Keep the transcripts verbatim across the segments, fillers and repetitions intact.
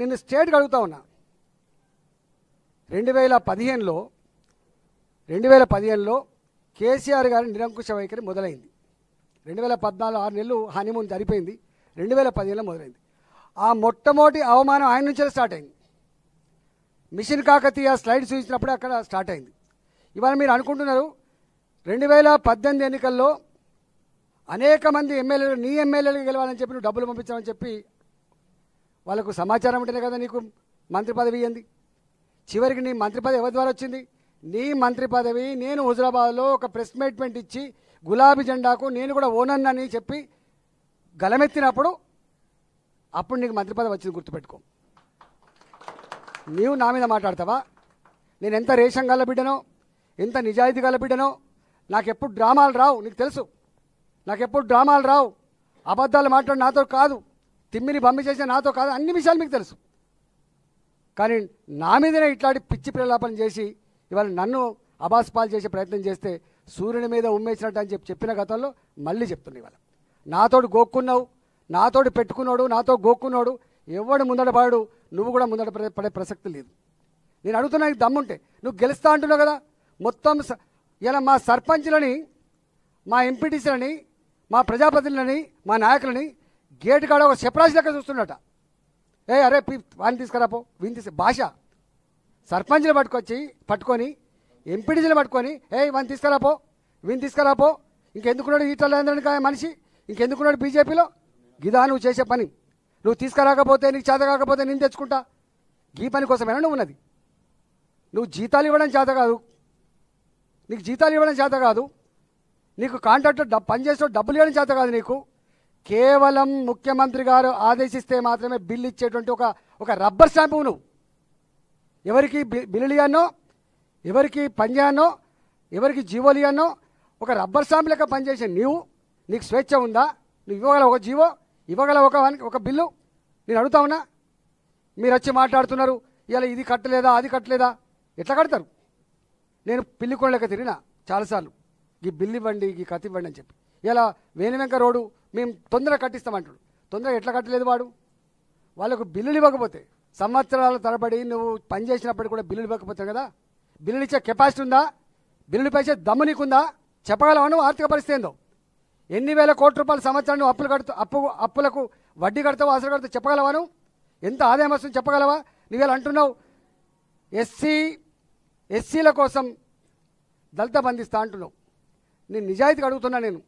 నేను స్టేట్ కి అడుగుతా ఉన్నా రెండు వేల పదిహేను లో రెండు వేల పదిహేను లో కేసీఆర్ గారి నిరంకుశ వైఖరి మొదలైంది రెండు వేల పద్నాలుగు ఆరు నెలలు హనీమూన్ జరిపోయింది రెండు వేల పదిహేను మొదలైంది ఆ మొట్టమొదటి అవమానం ఆయన నుంచే స్టార్ట్ అయింది మిషన్ కాకతీయ స్లైడ్ చూసినప్పుడు అక్కడ స్టార్ట్ అయింది ఇవాళ మీరు అనుకుంటున్నారు రెండు వేల పద్దెనిమిది ఎన్నికల్లో అనేక మంది ఎమ్మెల్యేలు నీ ఎమ్మెల్యేలు గెలవాలని చెప్పి నువ్వు డబ్బులు పంపించామని చెప్పి వాళ్ళకు సమాచారం ఉంటేనే కదా నీకు మంత్రి పదవి ఇయ్యింది చివరికి నీ మంత్రి పదవి ఎవరి ద్వారా వచ్చింది నీ మంత్రి పదవి నేను హుజరాబాద్లో ఒక ప్రెస్ మీట్మెంట్ ఇచ్చి గులాబీ జెండాకు నేను కూడా ఓనన్ అని చెప్పి గలమెత్తినప్పుడు అప్పుడు నీకు మంత్రి పదవి వచ్చింది గుర్తుపెట్టుకో నీవు నా మీద మాట్లాడతావా నేను ఎంత రేషన్ గల బిడ్డనో ఎంత నిజాయితీ గల బిడ్డనో నాకెప్పుడు డ్రామాలు రావు నీకు తెలుసు నాకెప్పుడు డ్రామాలు రావు అబద్ధాలు మాట్లాడి నాతో కాదు తిమ్మిని బమ్మి చేసిన నాతో కాదు అన్ని విషయాలు మీకు తెలుసు కానీ నా మీదనే ఇట్లాంటి పిచ్చి ప్రలాపన చేసి ఇవాళ నన్ను అబాస్పాలు చేసే ప్రయత్నం చేస్తే సూర్యుని మీద ఉమ్మేసినట్టు అని చెప్పి చెప్పిన గతంలో మళ్ళీ చెప్తున్నా ఇవాళ నాతోడు గోక్కున్నావు నాతోడు పెట్టుకున్నాడు నాతో గోక్కున్నాడు ఎవడు ముందట పడాడు నువ్వు కూడా ముందట పడే ప్రసక్తి లేదు నేను అడుగుతున్నా నీకు దమ్ముంటే నువ్వు గెలుస్తా అంటున్నావు కదా మొత్తం ఇలా మా సర్పంచ్లని మా ఎంపీటీసీలని మా ప్రజాప్రతినిధులని మా నాయకులని గేటు కాడ ఒక సెపరాజ్ లెక్క చూస్తున్నట ఏ అరే పీ వాని తీసుకురాపో వీని తీసు భాష సర్పంచ్ని పట్టుకొచ్చి పట్టుకొని ఎంపీటీసీని పట్టుకొని ఏ వాని తీసుకురాపో వీని తీసుకురాపో ఇంకెందుకున్నాడు ఈటలందరినీ కాయ మనిషి ఇంకెందుకున్నాడు బీజేపీలో గిదా నువ్వు చేసే పని నువ్వు తీసుకురాకపోతే నీకు చేత కాకపోతే నేను తెచ్చుకుంటా ఈ పని కోసమైనా నువ్వు ఉన్నది నువ్వు జీతాలు ఇవ్వడం చేత కాదు నీకు జీతాలు ఇవ్వడం చేత కాదు నీకు కాంట్రాక్టర్ డబ్బు పనిచేసే డబ్బులు ఇవ్వడం చేత కాదు నీకు కేవలం ముఖ్యమంత్రి గారు ఆదేశిస్తే మాత్రమే బిల్లు ఇచ్చేటువంటి ఒక ఒక రబ్బర్ స్టాంపు నువ్వు ఎవరికి బిల్లులు ఇవ్వనో ఎవరికి పనిచేయనో ఎవరికి జీవోలు ఇవ్వనో ఒక రబ్బర్ స్టాంపు లెక్క పనిచేసే నీవు నీకు స్వేచ్ఛ ఉందా నువ్వు ఇవ్వగల ఒక జీవో ఇవ్వగల ఒక ఒక బిల్లు నేను అడుగుతా ఉన్నా మీరు వచ్చి మాట్లాడుతున్నారు ఇలా ఇది కట్టలేదా అది కట్టలేదా ఎట్లా కడతారు నేను పిల్లి కొన లెక్క తిరిగినా చాలాసార్లు ఈ బిల్లు ఇవ్వండి ఈ కథ ఇవ్వండి అని చెప్పి ఇలా వేణివెంక రోడ్డు మేము తొందరగా కట్టిస్తామంటాడు తొందరగా ఎట్లా కట్టలేదు వాడు వాళ్ళకు బిల్లులు ఇవ్వకపోతే సంవత్సరాల తరబడి నువ్వు పనిచేసినప్పుడు కూడా బిల్లులు ఇవ్వకపోతే కదా బిల్లులు ఇచ్చే కెపాసిటీ ఉందా బిల్లులు పైసే దమ్ము నీకుందా చెప్పగలవా నువ్వు ఆర్థిక పరిస్థితి ఏందో ఎన్ని వేల కోట్ల రూపాయలు సంవత్సరాన్ని అప్పులు కడుతూ అప్పు అప్పులకు వడ్డీ కడతావు అసలు కడతావు చెప్పగలవా నువ్వు ఎంత ఆదాయం వస్తుందో చెప్పగలవా నువ్వు ఇలా అంటున్నావు ఎస్సీ ఎస్సీల కోసం దళిత బంధిస్తా అంటున్నావు నేను నిజాయితీగా అడుగుతున్నా నేను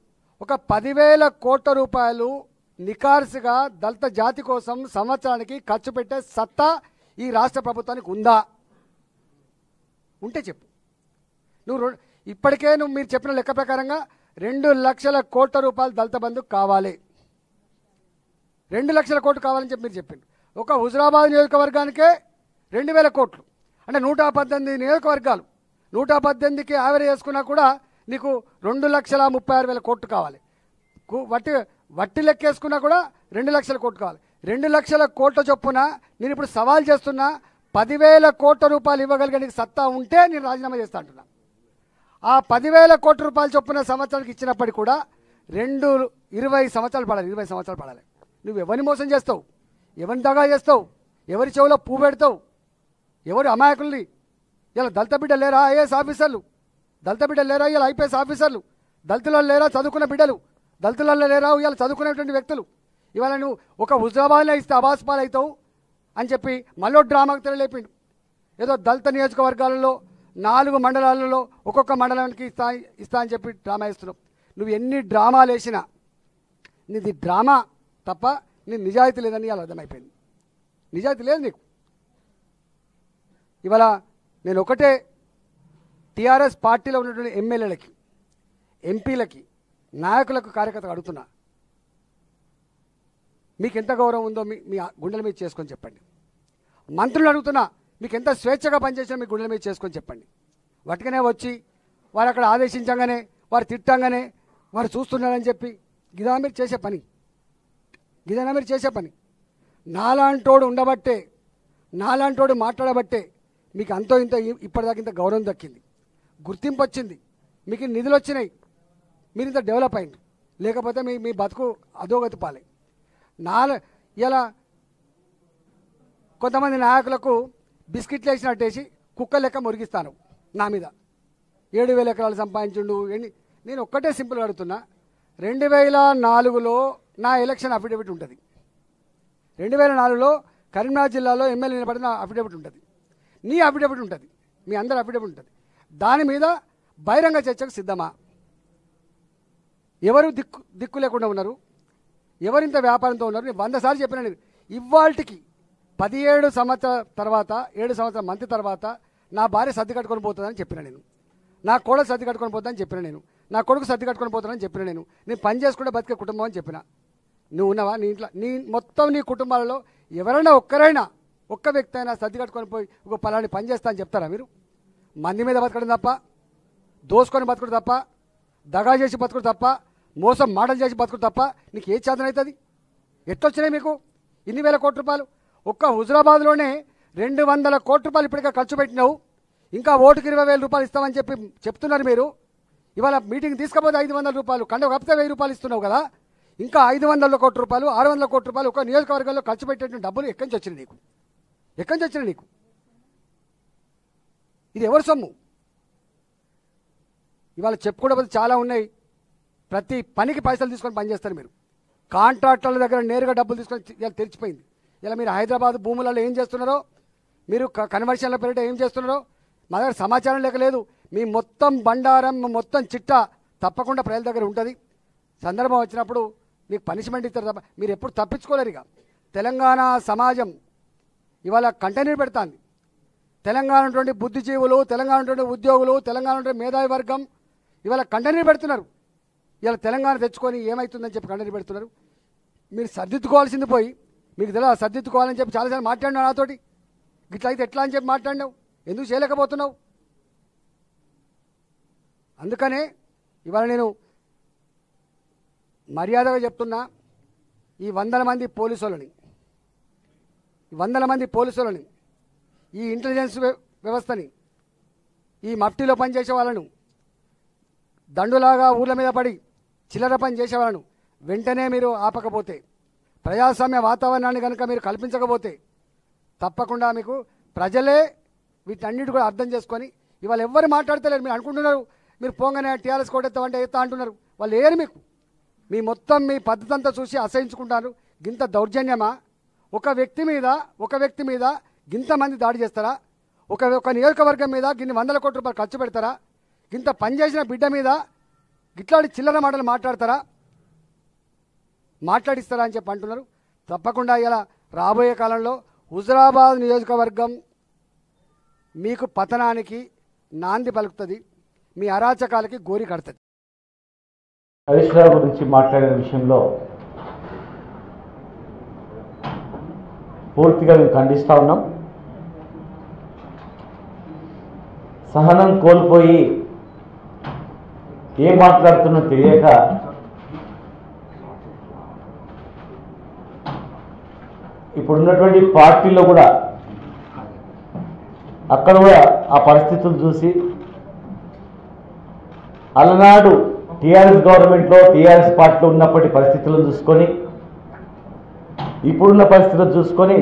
ఒక పదివేల కోట్ల రూపాయలు నికార్సుగా దళిత జాతి కోసం సంవత్సరానికి ఖర్చు పెట్టే సత్తా ఈ రాష్ట్ర ప్రభుత్వానికి ఉందా ఉంటే చెప్పు నువ్వు ఇప్పటికే నువ్వు మీరు చెప్పిన లెక్క ప్రకారంగా రెండు లక్షల కోట్ల రూపాయలు దళిత బంధు కావాలి రెండు లక్షల కోట్లు కావాలని చెప్పి మీరు చెప్పిండు ఒక హుజరాబాద్ నియోజకవర్గానికే రెండు వేల కోట్లు అంటే నూట పద్దెనిమిది నియోజకవర్గాలు నూట పద్దెనిమిదికి యావరేజ్ చేసుకున్నా కూడా నీకు రెండు లక్షల ముప్పై ఆరు వేల కోట్లు కావాలి వట్టి వట్టి లెక్కేసుకున్నా కూడా రెండు లక్షల కోట్లు కావాలి రెండు లక్షల కోట్ల చొప్పున నేను ఇప్పుడు సవాల్ చేస్తున్నా పదివేల కోట్ల రూపాయలు ఇవ్వగలిగే నీకు సత్తా ఉంటే నేను రాజీనామా చేస్తా అంటున్నా ఆ పదివేల కోట్ల రూపాయలు చొప్పున సంవత్సరానికి ఇచ్చినప్పటికీ కూడా రెండు ఇరవై సంవత్సరాలు పడాలి ఇరవై సంవత్సరాలు పడాలి నువ్వు ఎవరిని మోసం చేస్తావు ఎవరిని దగా చేస్తావు ఎవరి చెవులో పువ్వు పెడతావు ఎవరు అమాయకుల్ని ఇలా దళిత బిడ్డ లేరా ఐఏఎస్ ఆఫీసర్లు దళిత బిడ్డలు లేరా ఇలా ఐపీఎస్ ఆఫీసర్లు దళితులలో లేరా చదువుకున్న బిడ్డలు దళితులలో లేరా ఇలా చదువుకునేటువంటి వ్యక్తులు ఇవాళ నువ్వు ఒక హుజరాబాద్లో ఇస్తే అబాస్పాలు అవుతావు అని చెప్పి మళ్ళీ డ్రామాకు తెరలేపిండు ఏదో దళిత నియోజకవర్గాలలో నాలుగు మండలాలలో ఒక్కొక్క మండలానికి ఇస్తా ఇస్తా అని చెప్పి డ్రామా ఇస్తున్నావు నువ్వు ఎన్ని డ్రామాలు వేసినా నీది డ్రామా తప్ప నీ నిజాయితీ లేదని ఇలా అర్థమైపోయింది నిజాయితీ లేదు నీకు ఇవాళ నేను ఒకటే టీఆర్ఎస్ పార్టీలో ఉన్నటువంటి ఎమ్మెల్యేలకి ఎంపీలకి నాయకులకు కార్యకర్తలు అడుగుతున్నా మీకు ఎంత గౌరవం ఉందో మీ మీ గుండెల మీద చేసుకొని చెప్పండి మంత్రులు అడుగుతున్నా మీకు ఎంత స్వేచ్ఛగా పనిచేసినా మీ గుండెల మీద చేసుకొని చెప్పండి వాటికనే వచ్చి వారు అక్కడ ఆదేశించగానే వారు తిట్టంగానే వారు చూస్తున్నారని చెప్పి గిదా మీరు చేసే పని గిదానా మీరు చేసే పని నాలాంటోడు ఉండబట్టే నాలాంటోడు మాట్లాడబట్టే మీకు అంతో ఇంత ఇప్పటిదాకా ఇంత గౌరవం దక్కింది గుర్తింపు వచ్చింది మీకు నిధులు వచ్చినాయి మీరు ఇంత డెవలప్ అయింది లేకపోతే మీ మీ బతుకు అధోగతి పాలే నా ఇలా కొంతమంది నాయకులకు బిస్కెట్లు వేసినట్టేసి కుక్క లెక్క మురిగిస్తాను నా మీద ఏడు వేల ఎకరాలు సంపాదించుండు. నేను ఒక్కటే సింపుల్ అడుగుతున్నా, రెండు వేల నాలుగులో నా ఎలక్షన్ అఫిడవిట్ ఉంటుంది, రెండు వేల నాలుగులో కరీంనగర్ జిల్లాలో ఎమ్మెల్యే నిలబడిన అఫిడవిట్ ఉంటుంది, నీ అఫిడవిట్ ఉంటుంది, మీ అందరి అఫిడవిట్ ఉంటుంది. దాని మీద బహిరంగ చర్చకు సిద్ధమా? ఎవరు దిక్కు దిక్కు లేకుండా ఉన్నారు, ఎవరింత వ్యాపారంతో ఉన్నారు. నేను వంద సార్లు చెప్పిన, నేను ఇవాళకి పదిహేడు సంవత్సరాల తర్వాత ఏడు సంవత్సరాల మంత్రి తర్వాత నా భార్య సర్ది కట్టుకొని పోతుందని చెప్పిన నేను, నా కోడలు సర్ది కట్టుకొని పోతుందని చెప్పిన నేను, నా కొడుకు సర్ది కట్టుకొని పోతానని చెప్పిన నేను, నేను పని చేసుకుంటే బతికే కుటుంబం అని చెప్పిన. నువ్వు ఉన్నావా? నీ ఇంట్లో నీ మొత్తం నీ కుటుంబాలలో ఎవరైనా ఒక్కరైనా ఒక్క వ్యక్తి అయినా సర్ది కట్టుకొని పోయి ఒక పలాని పని చేస్తా అని చెప్తారా? మీరు మంది మీద బతకడం తప్ప, దోసుకొని బతకడం తప్ప, దగా చేసి బతకడం తప్ప, మోసం మాటలు చేసి బతకడం తప్ప నీకు ఏ చేతన అవుతుంది? ఎట్లొచ్చినాయి మీకు ఇన్ని వేల కోట్ల రూపాయలు? ఒక్క హుజురాబాద్లోనే రెండు వందల కోట్ల రూపాయలు ఇప్పటికే ఖర్చు పెట్టినావు. ఇంకా ఓటుకు ఇరవై వేల రూపాయలు ఇస్తామని చెప్పి చెప్తున్నారు మీరు. ఇవాళ మీటింగ్ తీసుకపోతే ఐదు వందల రూపాయలు కండ కప్పితే వెయ్యి రూపాయలు ఇస్తున్నావు కదా. ఇంకా ఐదు వందల కోట్ల రూపాయలు ఆరు వందల కోట్ల రూపాయలు ఒక నియోజకవర్గంలో ఖర్చు పెట్టేటువంటి డబ్బులు ఎక్కడి నుంచి వచ్చినాయి నీకు? ఎక్కడి నుంచి వచ్చినాయి నీకు? ఇది ఎవరి సొమ్ము? ఇవాళ చెప్పుకోవడం చాలా ఉన్నాయి. ప్రతి పనికి పైసలు తీసుకొని పనిచేస్తారు మీరు. కాంట్రాక్టర్ల దగ్గర నేరుగా డబ్బులు తీసుకొని ఇలా తెరిచిపోయింది. ఇలా మీరు హైదరాబాద్ భూములలో ఏం చేస్తున్నారో, మీరు కన్వర్షన్ల పేరిట ఏం చేస్తున్నారో మా దగ్గర సమాచారం లేక లేదు. మీ మొత్తం బండారం, మొత్తం చిట్టా తప్పకుండా ప్రజల దగ్గర ఉంటుంది. సందర్భం వచ్చినప్పుడు మీకు పనిష్మెంట్ ఇస్తారు తప్ప మీరు ఎప్పుడు తప్పించుకోలేరు. ఇక తెలంగాణ సమాజం ఇవాళ కంటైనర్ పెడుతుంది. తెలంగాణ ఉన్నటువంటి బుద్ధిజీవులు, తెలంగాణ ఉన్నటువంటి ఉద్యోగులు, తెలంగాణ ఉన్నటువంటి మేధావి వర్గం ఇవాళ కంటైనర్ పెడుతున్నారు. ఇవాళ తెలంగాణ తెచ్చుకొని ఏమవుతుందని చెప్పి కంటైనర్ పెడుతున్నారు. మీరు సర్దిద్దుకోవాల్సింది పోయి, మీకు తెలియదు సర్దిద్దుకోవాలని చెప్పి చాలాసార్లు మాట్లాడినావు నాతోటి. ఇట్లా అయితే ఎట్లా అని చెప్పి మాట్లాడినావు. ఎందుకు చేయలేకపోతున్నావు? అందుకనే ఇవాళ నేను మర్యాదగా చెప్తున్నా, ఈ వందల మంది పోలీసులని వందల మంది పోలీసులని ఈ ఇంటెలిజెన్స్ వ్యవస్థని, ఈ మఫ్టీలో పనిచేసే వాళ్ళను, దండులాగా ఊళ్ళ మీద పడి చిల్లర పని చేసే వాళ్ళను వెంటనే మీరు ఆపకపోతే, ప్రజాస్వామ్య వాతావరణాన్ని కనుక మీరు కల్పించకపోతే తప్పకుండా మీకు ప్రజలే వీటన్నిటి కూడా అర్థం చేసుకొని ఇవాళ ఎవ్వరు మాట్లాడతలేరు. మీరు అనుకుంటున్నారు మీరు పోగానే టీఆర్ఎస్ కోటెత్తామంటే ఎత్తా అంటున్నారు. వాళ్ళు ఏరు మీకు మీ మొత్తం మీ పద్ధతి అంతా చూసి అసహించుకుంటారు. గింత దౌర్జన్యమా? ఒక వ్యక్తి మీద ఒక వ్యక్తి మీద గింతమంది దాడి చేస్తారా? ఒక ఒక నియోజకవర్గం మీద గిన్ని వందల కోట్ల రూపాయలు ఖర్చు పెడతారా? గింత పనిచేసిన బిడ్డ మీద గిట్లాడి చిల్లర మాటలు మాట్లాడతారా? మాట్లాడిస్తారా అని చెప్పి అంటున్నారు. తప్పకుండా ఇలా రాబోయే కాలంలో హుజురాబాద్ నియోజకవర్గం మీకు పతనానికి నాంది పలుకుతుంది, మీ అరాచకాలకి గోరి కడుతుంది. హరీష్ రావు గురించి మాట్లాడిన విషయంలో పూర్తిగా మేము ఖండిస్తూ ఉన్నాం. సహనం కోల్పోయి ఏం మాట్లాడుతున్నా తెలియక ఇప్పుడున్నటువంటి పార్టీలో కూడా అక్కడ కూడా ఆ పరిస్థితులు చూసి అలనాడు టీఆర్ఎస్ గవర్నమెంట్లో టీఆర్ఎస్ పార్టీలో ఉన్నప్పటి పరిస్థితులను చూసుకొని ఇప్పుడున్న పరిస్థితులు చూసుకొని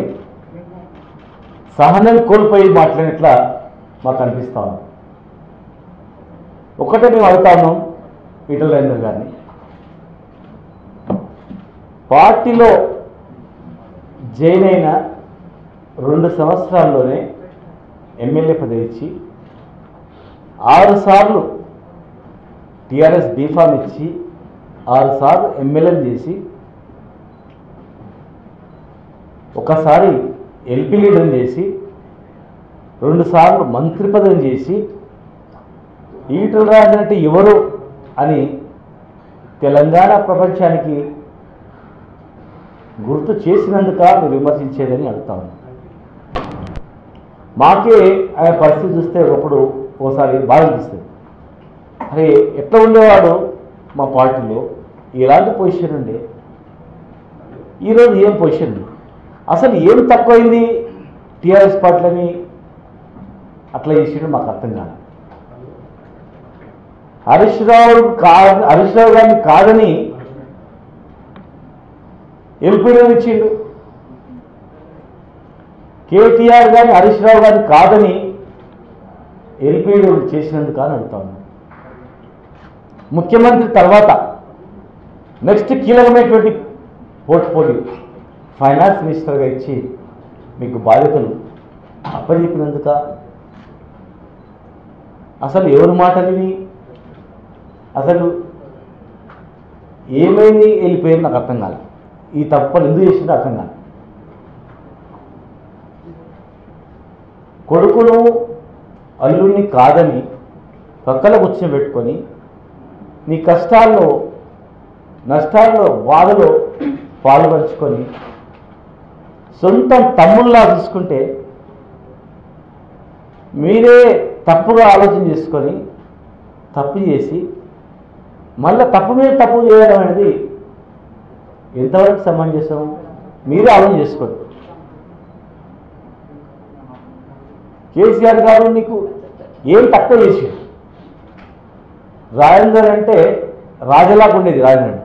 సహనం కోల్పోయి మాట్లాడినట్లా మాకు అనిపిస్తా ఉన్నాం. ఒక్కటే మేము అడుగుతా ఉన్నాం ఈటల రాజేందర్ గారిని, పార్టీలో జైన్ అయిన రెండు సంవత్సరాల్లోనే ఎమ్మెల్యే పదవి ఇచ్చి ఆరు సార్లు టీఆర్ఎస్ బీఫామ్ ఇచ్చి ఆరు సార్లు ఎమ్మెల్యే చేసి ఒకసారి ఎల్పీ లీడర్ చేసి రెండుసార్లు మంత్రి పదవి చేసి ఈటల రాజేందర్ అంటే ఎవరు అని తెలంగాణ ప్రపంచానికి గుర్తు చేసినందుక మీరు విమర్శించేదని అడుగుతా ఉన్నాను. మాకే ఆయన పరిస్థితి చూస్తే ఒకప్పుడు ఓసారి బాధ అనిపిస్తుంది. అరే ఎట్లా ఉండేవాడు మా పార్టీలో, ఎలాంటి పొజిషన్ ఉండే, ఈరోజు ఏం పొజిషన్, అసలు ఏం తక్కువైంది టీఆర్ఎస్ పార్టీలని అట్లా చేసిన మాకు అర్థం కాదు. హరీష్ రావు కా హరీష్ రావు గారిని కాదని ఎంపీడీని ఇచ్చిండు, కేటీఆర్ గారి హరీష్ రావు గారి కాదని ఎల్పీడీ చేసినందుకు అని అడుగుతా ఉన్నాను. ముఖ్యమంత్రి తర్వాత నెక్స్ట్ కీలకమైనటువంటి పోర్ట్ఫోలియో ఫైనాన్స్ మినిస్టర్గా ఇచ్చి మీకు బాధ్యతలు అప్పచెప్పినందుక అసలు ఎవరి మాటలని అసలు ఏమైంది వెళ్ళిపోయింది నాకు అర్థం కాలేదు. ఈ తప్పలు ఎందుకు చేసిందో అర్థం కాదు. కొడుకును అల్లుడిని కాదని పక్కల కూర్చోబెట్టుకొని నీ కష్టాల్లో నష్టాల్లో బాధలో పాల్పంచుకొని సొంత తమ్ముళ్ళలా చూసుకుంటే మీరే తప్పుగా ఆలోచన చేసుకొని తప్పు చేసి మళ్ళీ తప్పు మీద తప్పు చేయడం అనేది ఎంతవరకు సమంజసం? మీరే ఆలోచన చేసుకోండి. కేసీఆర్ గారు నీకు ఏం తక్కువ చేసి రాజేందర్ అంటే రాజలాగా ఉండేది. రాజేంద్ర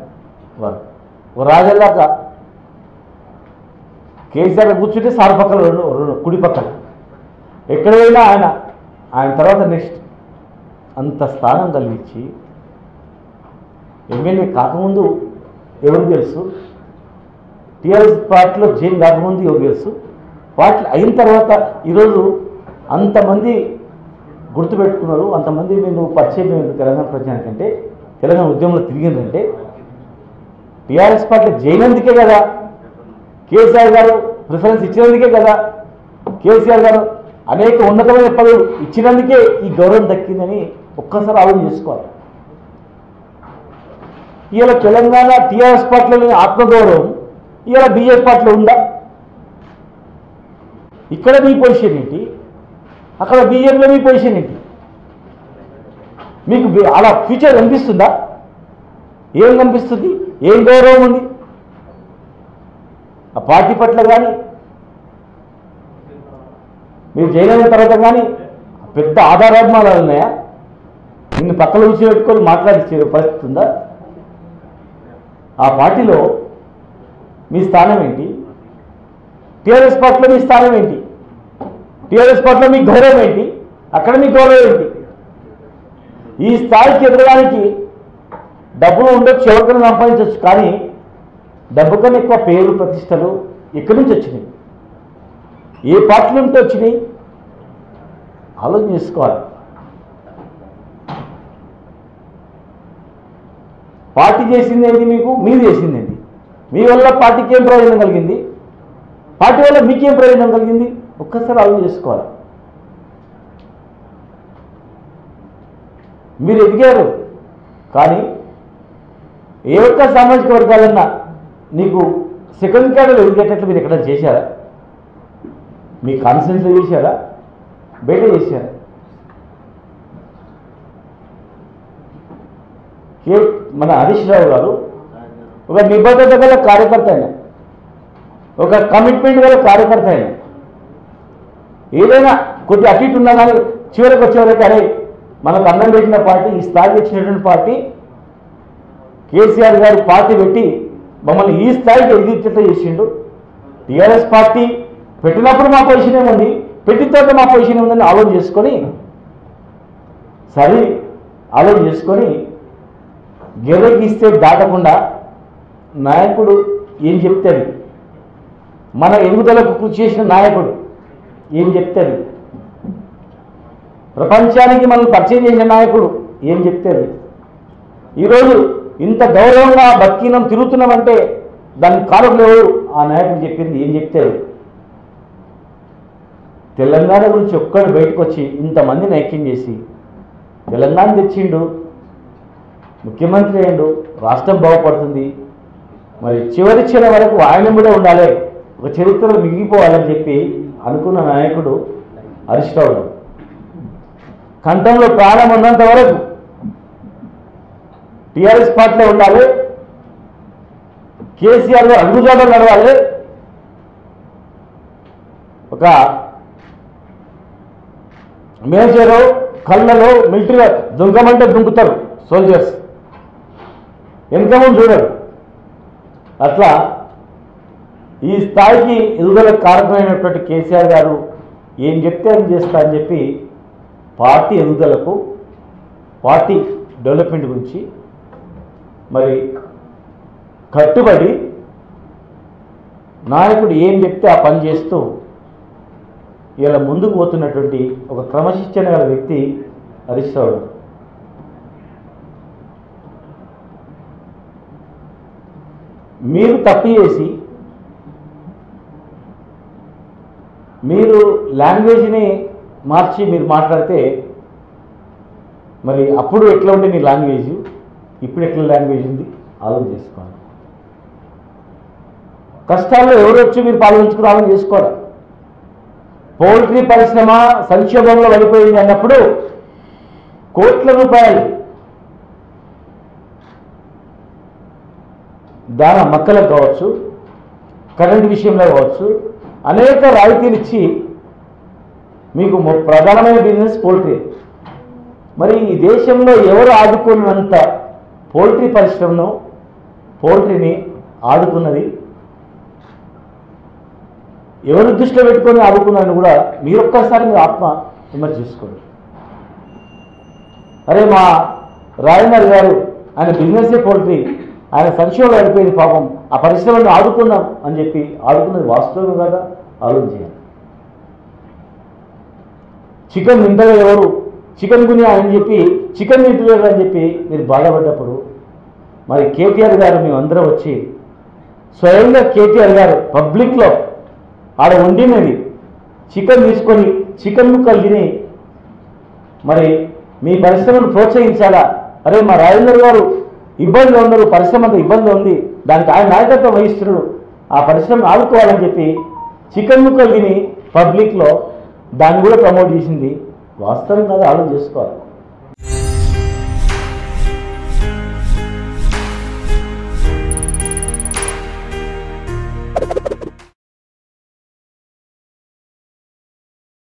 వారు ఓ రాజలాగా కేసీఆర్ కూర్చుంటే సార్ పక్కన రెండు రెండు కుడి పక్కన ఎక్కడైనా ఆయన ఆయన తర్వాత నెక్స్ట్ అంత స్థానం కలిగించి ఎమ్మెల్యే కాకముందు ఎవరు తెలుసు, టీఆర్ఎస్ పార్టీలో జైలు కాకముందు ఎవరు తెలుసు, పార్టీ అయిన తర్వాత ఈరోజు అంతమంది గుర్తుపెట్టుకున్నారు, అంతమంది నేను పరిచయం తెలంగాణ ప్రజానికంటే తెలంగాణ ఉద్యమంలో తిరిగిందంటే టీఆర్ఎస్ పార్టీ చేయనందుకే కదా, కేసీఆర్ గారు ప్రిఫరెన్స్ ఇచ్చినందుకే కదా, కేసీఆర్ గారు అనేక ఉన్నతమైన పదవులు ఇచ్చినందుకే ఈ గౌరవం దక్కిందని ఒక్కసారి ఆలోచన చేసుకోవాలి. ఇవాళ తెలంగాణ టీఆర్ఎస్ పార్టీలో ఆత్మగౌరవం ఇవాళ బీజేపీ పార్టీలో ఉందా? ఇక్కడ మీ పొజిషన్ ఏంటి, అక్కడ బీజేపీలో మీ పొజిషన్ ఏంటి? మీకు అలా ఫ్యూచర్ కనిపిస్తుందా? ఏం కనిపిస్తుంది? ఏం గౌరవం ఉంది ఆ పార్టీ పట్ల కానీ మీరు జైలైన తర్వాత కానీ? పెద్ద ఆధారాత్మాలు ఉన్నాయా? నిన్ను పక్కన కూర్చోబెట్టుకొని మాట్లాడించే పరిస్థితి ఉందా? ఆ పార్టీలో మీ స్థానం ఏంటి? టీఆర్ఎస్ పార్టీలో మీ స్థానం ఏంటి? టీఆర్ఎస్ పార్టీలో మీ గౌరవం ఏంటి? అక్కడ మీ గౌరవం ఏంటి? ఈ స్థాయికి ఎదగడానికి డబ్బులు ఉండొచ్చు, ఎవరికైనా సంపాదించవచ్చు, కానీ డబ్బు కన్నా ఎక్కువ పేరు ప్రతిష్టలు ఎక్కడి నుంచి వచ్చినాయి, ఏ పార్టీల నుంచి వచ్చినాయి ఆలోచన చేసుకోవాలి. పార్టీ చేసింది ఏంటి, మీకు మీరు చేసింది ఏంటి? మీ వల్ల పార్టీకి ఏం ప్రయోజనం కలిగింది, పార్టీ వల్ల మీకేం ప్రయోజనం కలిగింది? ఒక్కసారి ఆలోచన చేసుకోవాలి. మీరు ఎదిగారు కానీ ఏ ఒక్క సామాజిక వర్గాలన్నా నీకు సెకండ్ క్యాడర్ ఎదిగేటట్లు మీరు ఎక్కడైనా చేశారా? మీ కాన్ఫిడెన్స్లో చేశారా, బయట చేశారా? మన హరీష్ రావు గారు ఒక నిబద్ధత గల కార్యకర్త అయినా, ఒక కమిట్మెంట్ గల కార్యకర్త అయినా, ఏదైనా కొద్ది అటు ఇటు ఉన్నా కానీ చివరికి వచ్చేవరకు అరే మనకు అన్నం పెట్టిన పార్టీ, ఈ స్థాయి తెచ్చినటువంటి పార్టీ, కేసీఆర్ గారు పార్టీ పెట్టి మమ్మల్ని ఈ స్థాయికి ఎదిగించేట్టు చేసిండు, టీఆర్ఎస్ పార్టీ పెట్టినప్పుడు మా పొజిషన్ ఏముంది, పెట్టిన తర్వాత మా పొజిషన్ ఏముందని ఆలోచన చేసుకొని సరే ఆలోచన చేసుకొని గెలకి ఇస్తే దాటకుండా నాయకుడు ఏం చెప్తే అది, మన ఎదుగుదలకు కృషి చేసిన నాయకుడు ఏం చెప్తే అది, ప్రపంచానికి మనం పరిచయం చేసిన నాయకుడు ఏం చెప్తే అది. ఈరోజు ఇంత గౌరవంగా బతికినం తిరుగుతున్నామంటే దాని కారణం ఎవరు? ఆ నాయకుడు చెప్పింది ఏం చెప్తే అది. తెలంగాణ గురించి ఒక్కడు బయటకు వచ్చి ఇంతమందిని ఐక్యం చేసి తెలంగాణ తెచ్చిండు, ముఖ్యమంత్రి అయ్యిండు, రాష్ట్రం బాగుపడుతుంది, మరి చివరి చివరి వరకు ఆయన కూడా ఉండాలి, ఒక చరిత్రలో మిగిలిపోవాలని చెప్పి అనుకున్న నాయకుడు హరీష్ రావు గారు. కంఠంలో ప్రాణం ఉన్నంత వరకు టీఆర్ఎస్ పార్టీలో ఉండాలి, కేసీఆర్ గారు అడుగుజాడలు నడవాలి, ఒక మేజరు కళ్ళలో మిలిటరీ దుంకమంటే దుంకుతారు సోల్జర్స్, వెనుక ముందు చూడరు. అట్లా ఈ స్థాయికి ఎదుగుదల కారణమైనటువంటి కేసీఆర్ గారు ఏం చెప్తే ఏం చేస్తా అని చెప్పి పార్టీ ఎదుగుదలకు పార్టీ డెవలప్మెంట్ గురించి మరి కట్టుబడి నాయకుడు ఏం చెప్తే ఆ పని చేస్తూ ఇలా ముందుకు పోతున్నటువంటి ఒక క్రమశిక్షణ గల వ్యక్తి హరీష్ రావు గారు. మీరు తప్పు చేసి మీరు లాంగ్వేజ్ని మార్చి మీరు మాట్లాడితే మరి అప్పుడు ఎట్లా ఉండే మీ లాంగ్వేజ్, ఇప్పుడు ఎట్లా లాంగ్వేజ్ ఉంది ఆలోచన చేసుకోవాలి. కష్టాల్లో ఎవరు వచ్చి మీరు పాల్గొంచుకుని ఆలోచన చేసుకోవాలి. పౌల్ట్రీ పరిశ్రమ సంక్షోభంలో పడిపోయింది అన్నప్పుడు కోట్ల రూపాయలు దాన మక్కలకు కావచ్చు, కరెంట్ విషయంలో కావచ్చు, అనేక రాయితీలు ఇచ్చి మీకు ప్రధానమైన బిజినెస్ పోల్ట్రీ. మరి ఈ దేశంలో ఎవరు ఆదుకున్నంత పోల్ట్రీ పరిశ్రమను పోల్ట్రీని ఆదుకున్నది ఎవరు దృష్టిలో పెట్టుకొని ఆదుకున్నారని కూడా మీరు ఒక్కసారి మీరు ఆత్మ విమర్శ చేసుకోండి. అరే మా రాజేందర్ గారు ఆయన బిజినెస్ పోల్ట్రీ, ఆయన సంక్షోభం అయిపోయింది, పాపం ఆ పరిశ్రమను ఆదుకున్నాం అని చెప్పి ఆదుకున్నది వాస్తవం కదా ఆలోచన చేయాలి. చికెన్ నిందలు ఎవరు, చికెన్ గునియా అని చెప్పి చికెన్ నిందలేరు అని చెప్పి మీరు బాధపడ్డప్పుడు మరి కేటీఆర్ గారు మేమందరం వచ్చి స్వయంగా కేటీఆర్ గారు పబ్లిక్లో ఆడ వండినది చికెన్ తీసుకొని చికెన్ ముక్కలు తిని మరి మీ పరిశ్రమను ప్రోత్సహించాలా, అరే మా రాజేందర్ గారు ఇబ్బందిలో ఉన్నారు, పరిశ్రమ అంతా ఇబ్బంది ఉంది, దానికి ఆయన నాయకత్వం వహిస్తున్నాడు, ఆ పరిశ్రమను ఆదుకోవాలని చెప్పి చికెన్ ముక్కలు తిని పబ్లిక్లో దాన్ని కూడా ప్రమోట్ చేసింది వాస్తవం కాదు ఆలోచన చేసుకోవాలి.